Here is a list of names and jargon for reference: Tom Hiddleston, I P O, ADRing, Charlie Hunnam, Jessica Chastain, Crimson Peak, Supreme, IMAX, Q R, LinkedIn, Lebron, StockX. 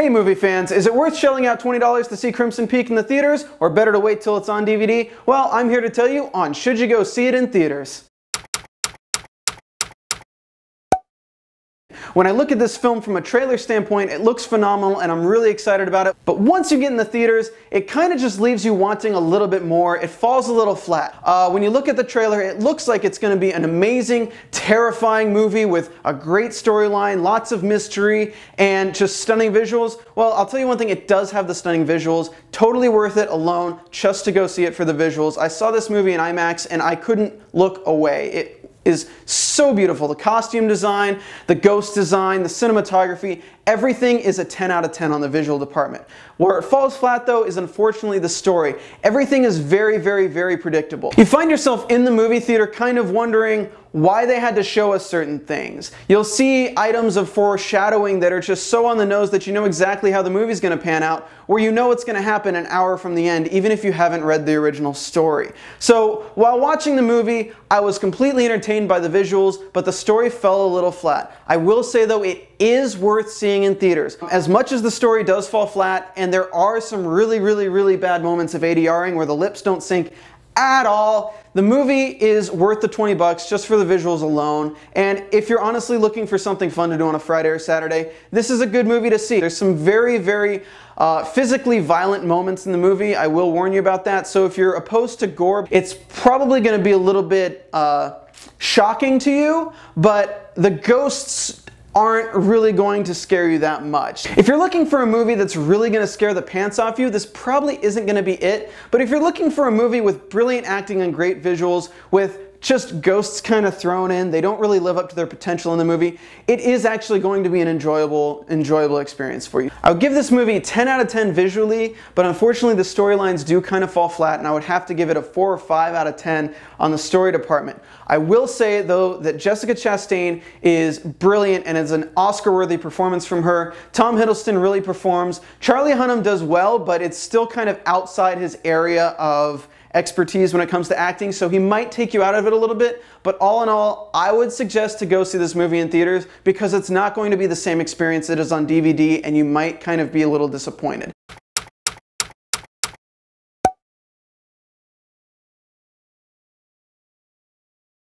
Hey movie fans, is it worth shelling out $20 to see Crimson Peak in the theaters, or better to wait till it's on DVD? Well, I'm here to tell you on Should You Go See It in Theaters. When I look at this film from a trailer standpoint, it looks phenomenal and I'm really excited about it, but once you get in the theaters, it kind of just leaves you wanting a little bit more. It falls a little flat. When you look at the trailer, it looks like it's going to be an amazing, terrifying movie with a great storyline, lots of mystery, and just stunning visuals. Well, I'll tell you one thing, it does have the stunning visuals. Totally worth it alone, just to go see it for the visuals. I saw this movie in IMAX and I couldn't look away. It is so beautiful. The costume design, the ghost design, the cinematography, everything is a 10 out of 10 on the visual department. Where it falls flat though is unfortunately the story. Everything is very, very, very predictable. You find yourself in the movie theater kind of wondering why they had to show us certain things. You'll see items of foreshadowing that are just so on the nose that you know exactly how the movie's going to pan out, where you know what's going to happen an hour from the end, even if you haven't read the original story. So while watching the movie, I was completely entertained by the visuals, but the story fell a little flat. I will say though, it is worth seeing in theaters. As much as the story does fall flat, and there are some really, really, really bad moments of ADRing where the lips don't sync at all, the movie is worth the 20 bucks just for the visuals alone. And if you're honestly looking for something fun to do on a Friday or Saturday, this is a good movie to see. There's some very, very physically violent moments in the movie. I will warn you about that. So if you're opposed to gore, it's probably going to be a little bit shocking to you, but the ghosts aren't really going to scare you that much. If you're looking for a movie that's really going to scare the pants off you, this probably isn't going to be it. But if you're looking for a movie with brilliant acting and great visuals, with just ghosts kind of thrown in, they don't really live up to their potential in the movie, it is actually going to be an enjoyable experience for you. I would give this movie 10 out of 10 visually, but unfortunately the storylines do kind of fall flat, and I would have to give it a 4 or 5 out of 10 on the story department. I will say though that Jessica Chastain is brilliant and is an Oscar-worthy performance from her. Tom Hiddleston really performs. Charlie Hunnam does well, but it's still kind of outside his area of expertise when it comes to acting, so he might take you out of it a little bit, but all in all, I would suggest to go see this movie in theaters because it's not going to be the same experience it is on DVD, and you might kind of be a little disappointed.